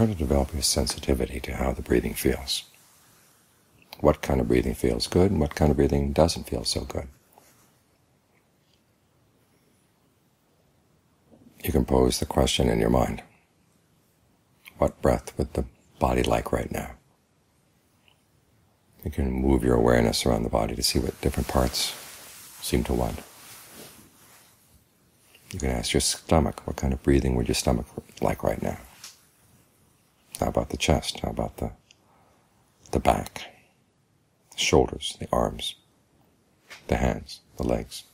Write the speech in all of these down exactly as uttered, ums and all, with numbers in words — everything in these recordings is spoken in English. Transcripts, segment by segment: try to develop a sensitivity to how the breathing feels. What kind of breathing feels good and what kind of breathing doesn't feel so good. You can pose the question in your mind. What breath would the body like right now? You can move your awareness around the body to see what different parts seem to want. You can ask your stomach, what kind of breathing would your stomach like right now? How about the chest? How about the, the back, the shoulders, the arms, the hands, the legs?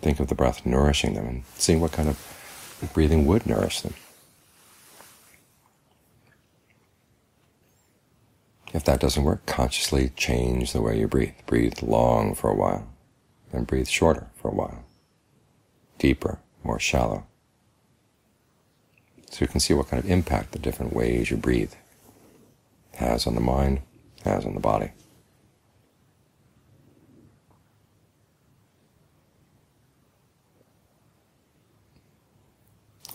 Think of the breath nourishing them and see what kind of breathing would nourish them. If that doesn't work, consciously change the way you breathe. Breathe long for a while, then breathe shorter for a while, deeper, more shallow. So you can see what kind of impact the different ways you breathe has on the mind, has on the body.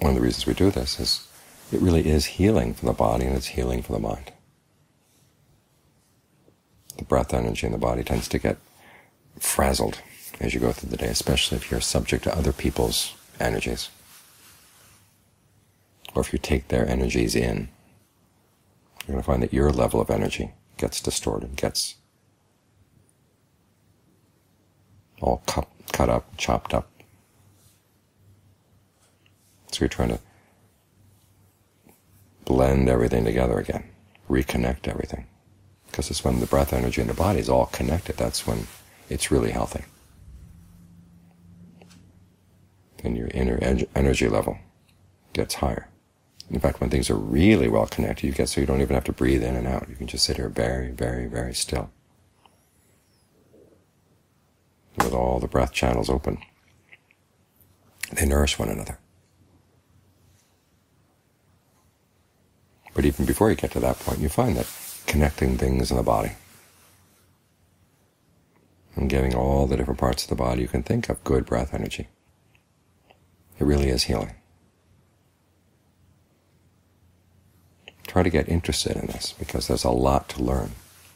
One of the reasons we do this is it really is healing for the body and it's healing for the mind. The breath energy in the body tends to get frazzled as you go through the day, especially if you're subject to other people's energies, or if you take their energies in. You're going to find that your level of energy gets distorted, gets all cut, cut up, chopped up. So you're trying to blend everything together again, reconnect everything. Because it's when the breath energy in the body is all connected, that's when it's really healthy. And your inner energy level gets higher. In fact, when things are really well connected, you get so you don't even have to breathe in and out. You can just sit here very, very, very still, with all the breath channels open. They nourish one another. But even before you get to that point, you find that connecting things in the body and giving all the different parts of the body you can think of good breath energy, it really is healing. Try to get interested in this, because there's a lot to learn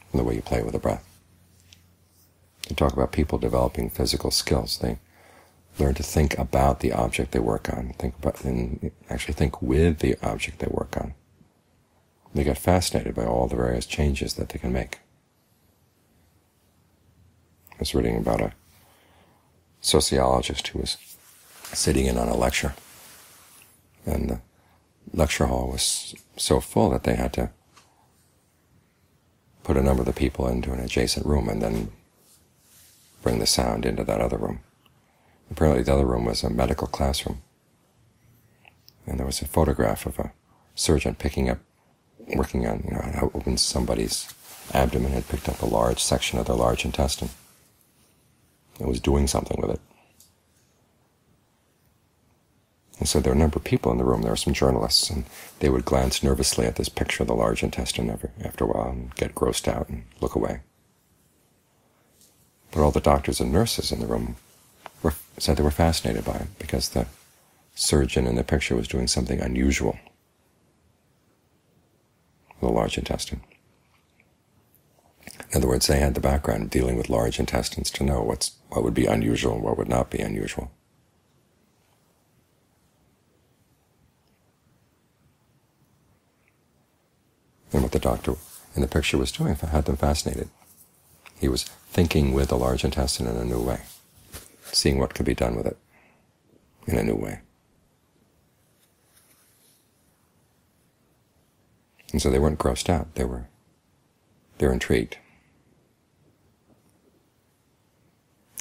from the way you play with the breath. You talk about people developing physical skills. They learn to think about the object they work on, think about, and actually think with the object they work on. They get fascinated by all the various changes that they can make. I was reading about a sociologist who was sitting in on a lecture, and the lecture hall was so full that they had to put a number of the people into an adjacent room and then bring the sound into that other room. Apparently the other room was a medical classroom, and there was a photograph of a surgeon picking up, working on, you know, how it opens somebody's abdomen, had picked up a large section of their large intestine. It was doing something with it. And so there were a number of people in the room. There were some journalists, and they would glance nervously at this picture of the large intestine every, after a while and get grossed out and look away. But all the doctors and nurses in the room were, said they were fascinated by it, because the surgeon in the picture was doing something unusual with the large intestine. In other words, they had the background of dealing with large intestines to know what's, what would be unusual and what would not be unusual. And what the doctor in the picture was doing had them fascinated. He was thinking with the large intestine in a new way, seeing what could be done with it in a new way. And so they weren't grossed out, they were, they were intrigued.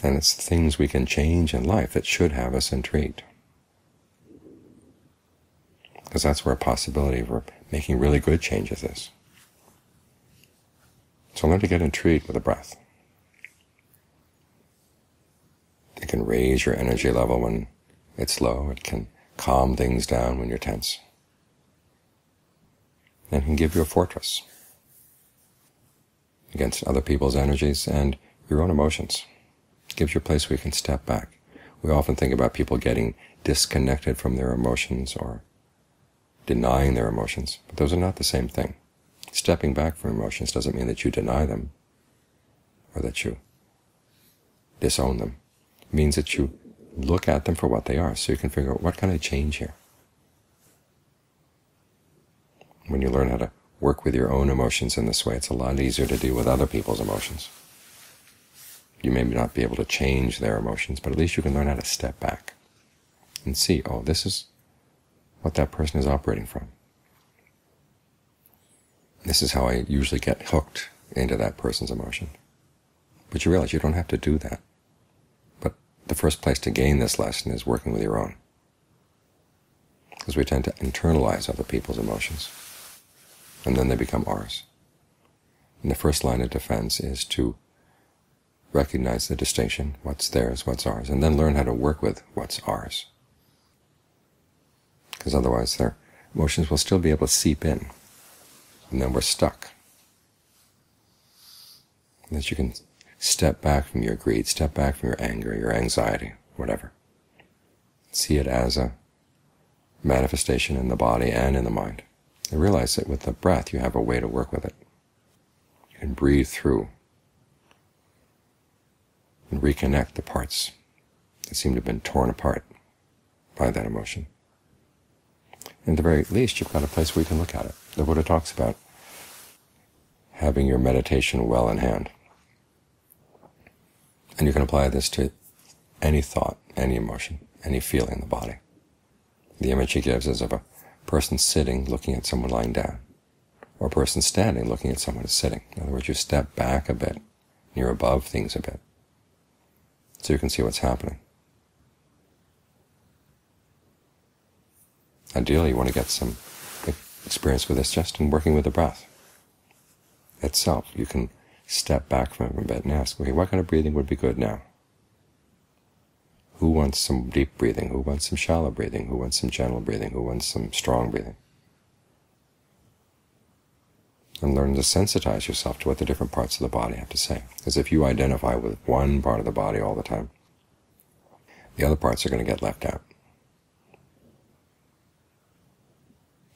And it's things we can change in life that should have us intrigued, because that's where a possibility for making really good changes is. So learn to get intrigued with the breath. It can raise your energy level when it's low, it can calm things down when you're tense, and can give you a fortress against other people's energies and your own emotions. It gives you a place where you can step back, We often think about people getting disconnected from their emotions or denying their emotions, but those are not the same thing. Stepping back from emotions doesn't mean that you deny them or that you disown them. It means that you look at them for what they are, so you can figure out, what can I change here? When you learn how to work with your own emotions in this way, it's a lot easier to deal with other people's emotions. You may not be able to change their emotions, but at least you can learn how to step back and see, oh, this is what that person is operating from. This is how I usually get hooked into that person's emotion. But you realize you don't have to do that. But the first place to gain this lesson is working with your own, because we tend to internalize other people's emotions, and then they become ours. And the first line of defense is to recognize the distinction, what's theirs, what's ours, and then learn how to work with what's ours. Because otherwise their emotions will still be able to seep in, and then we're stuck. And that you can step back from your greed, step back from your anger, your anxiety, whatever. See it as a manifestation in the body and in the mind. And realize that with the breath you have a way to work with it. You can breathe through and reconnect the parts that seem to have been torn apart by that emotion. And at the very least, you've got a place where you can look at it. The Buddha talks about having your meditation well in hand. And you can apply this to any thought, any emotion, any feeling in the body. The image he gives is of a person sitting looking at someone lying down, or a person standing looking at someone sitting. In other words, you step back a bit, and you're above things a bit, so you can see what's happening. Ideally, you want to get some experience with this just in working with the breath itself. You can step back from it a bit and ask, okay, what kind of breathing would be good now? Who wants some deep breathing? Who wants some shallow breathing? Who wants some gentle breathing? Who wants some strong breathing? And learn to sensitize yourself to what the different parts of the body have to say. Because if you identify with one part of the body all the time, the other parts are going to get left out.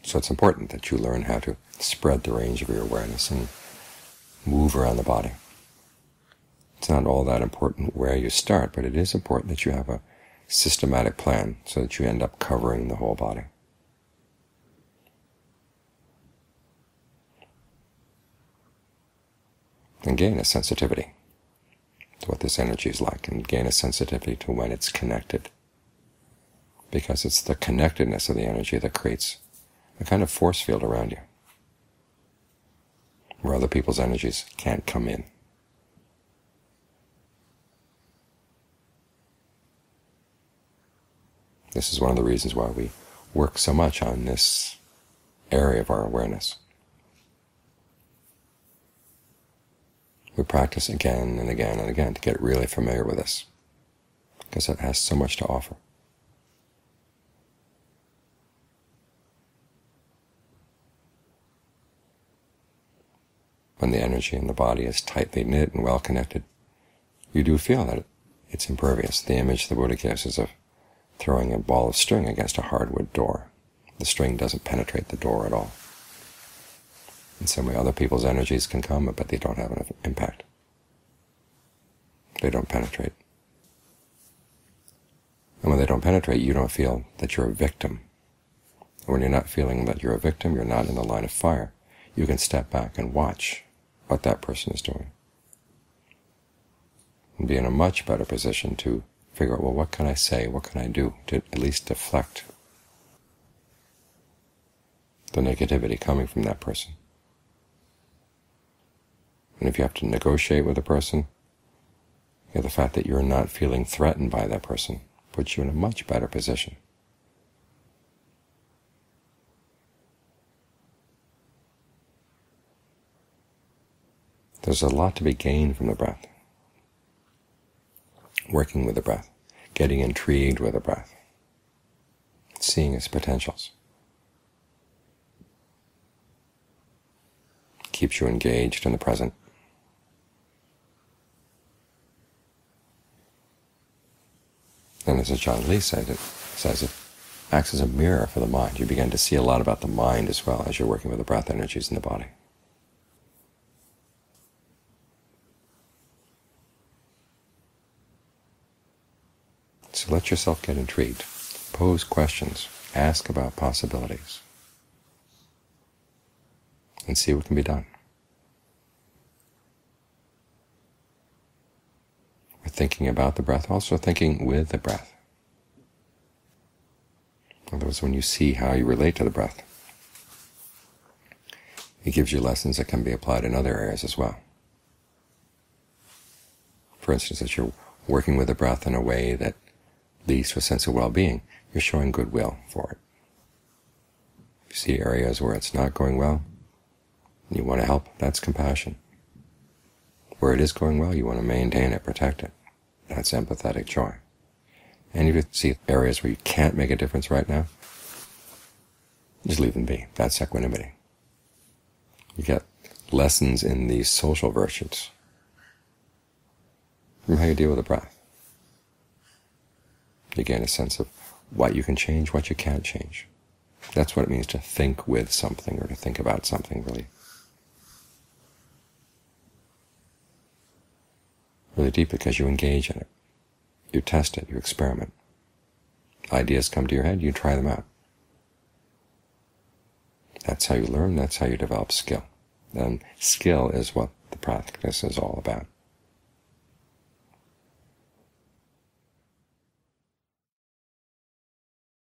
So it's important that you learn how to spread the range of your awareness and move around the body. It's not all that important where you start, but it is important that you have a systematic plan so that you end up covering the whole body. And gain a sensitivity to what this energy is like, and gain a sensitivity to when it's connected. Because it's the connectedness of the energy that creates a kind of force field around you, where other people's energies can't come in. This is one of the reasons why we work so much on this area of our awareness. We practice again and again and again to get really familiar with this, because it has so much to offer. When the energy in the body is tightly knit and well connected, you do feel that it's impervious. The image the Buddha gives is of throwing a ball of string against a hardwood door. The string doesn't penetrate the door at all. In some way, other people's energies can come, but they don't have an impact. They don't penetrate. And when they don't penetrate, you don't feel that you're a victim. And when you're not feeling that you're a victim, you're not in the line of fire. You can step back and watch what that person is doing, and be in a much better position to figure out, well, what can I say, what can I do to at least deflect the negativity coming from that person. And if you have to negotiate with a person, you know, the fact that you're not feeling threatened by that person puts you in a much better position. There's a lot to be gained from the breath. Working with the breath, getting intrigued with the breath, seeing its potentials. Keeps you engaged in the present. and as John Lee said, it says it acts as a mirror for the mind. You begin to see a lot about the mind as well as you're working with the breath energies in the body. So let yourself get intrigued. Pose questions. Ask about possibilities. And see what can be done. We're thinking about the breath, also thinking with the breath. In other words, when you see how you relate to the breath, it gives you lessons that can be applied in other areas as well. For instance, that you're working with the breath in a way that leads to a sense of well-being, you're showing goodwill for it. If you see areas where it's not going well, and you want to help, that's compassion. Where it is going well, you want to maintain it, protect it. That's empathetic joy. And if you see areas where you can't make a difference right now, just leave them be. That's equanimity. You get lessons in these social virtues from how you deal with the breath. You gain a sense of what you can change, what you can't change. That's what it means to think with something, or to think about something, really. Really deep, because you engage in it. You test it, you experiment. Ideas come to your head, you try them out. That's how you learn, that's how you develop skill. And skill is what the practice is all about.